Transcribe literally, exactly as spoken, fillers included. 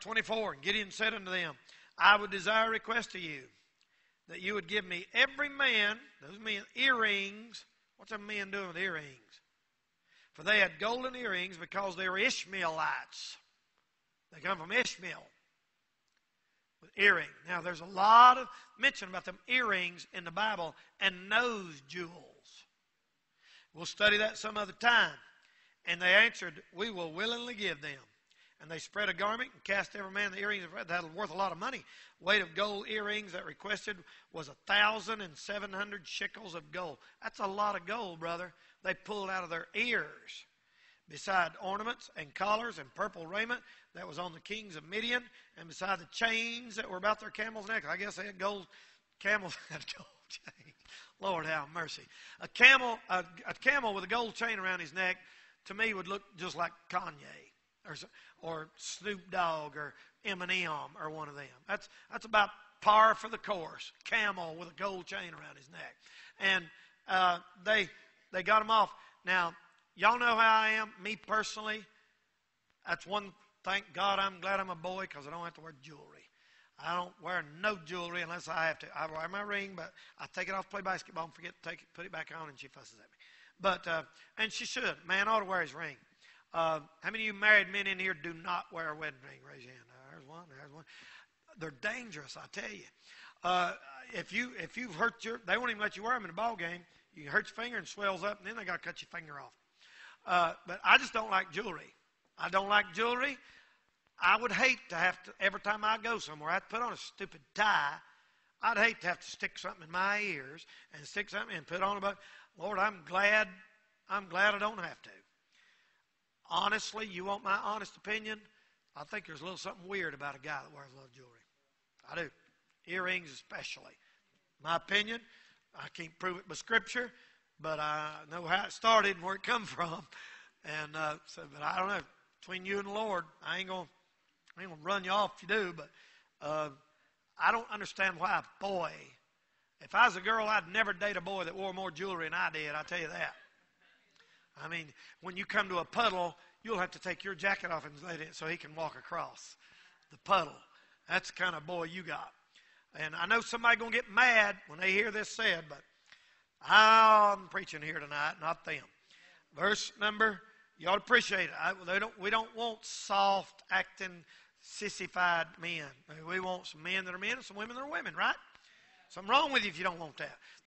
twenty-four, and Gideon said unto them, I would desire a request of you, that you would give me every man, those men, earrings. What's a man doing with earrings? For they had golden earrings because they were Ishmaelites. They come from Ishmael with earring. Now, there's a lot of mention about them earrings in the Bible and nose jewels. We'll study that some other time. And they answered, we will willingly give them. And they spread a garment and cast every man the earrings. That was worth a lot of money. Weight of gold earrings that requested was one thousand seven hundred shekels of gold. That's a lot of gold, brother. They pulled out of their ears. Beside ornaments and collars and purple raiment that was on the kings of Midian, and beside the chains that were about their camels' necks. I guess they had gold, camels had gold chains. Lord have mercy. A camel, a, a camel with a gold chain around his neck, to me would look just like Kanye or, or Snoop Dogg or Eminem or one of them. That's, that's about par for the course. Camel with a gold chain around his neck. And uh, they, they got him off. Now, y'all know how I am, me personally. That's one, thank God I'm glad I'm a boy because I don't have to wear jewelry. I don't wear no jewelry unless I have to. I wear my ring, but I take it off, play basketball, and forget to take it, put it back on, and she fusses at me. But, uh, and she should. Man ought to wear his ring. Uh, how many of you married men in here do not wear a wedding ring? Raise your hand. There's one, there's one. They're dangerous, I tell you. Uh, if, you if you've hurt your, they won't even let you wear them in a ball game. You hurt your finger and swells up, and then they got to cut your finger off. Uh, but I just don't like jewelry. I don't like jewelry. I would hate to have to, every time I go somewhere, I have to put on a stupid tie. I'd hate to have to stick something in my ears and stick something and put on a buck. Lord, I'm glad, I'm glad I don't have to. Honestly, you want my honest opinion? I think there's a little something weird about a guy that wears a lot of jewelry. I do. Earrings especially. My opinion, I can't prove it by Scripture. But I know how it started and where it come from. And uh, so, but I don't know, between you and the Lord, I ain't going I ain't gonna run you off if you do, but uh, I don't understand why a boy, if I was a girl, I'd never date a boy that wore more jewelry than I did, I tell you that. I mean, when you come to a puddle, you'll have to take your jacket off and let it so he can walk across the puddle. That's the kind of boy you got. And I know somebody's going to get mad when they hear this said, but I'm preaching here tonight, not them. Verse number, you ought to appreciate it. I, they don't, we don't want soft-acting, sissified men. We want some men that are men and some women that are women, right? Something wrong with you if you don't want that.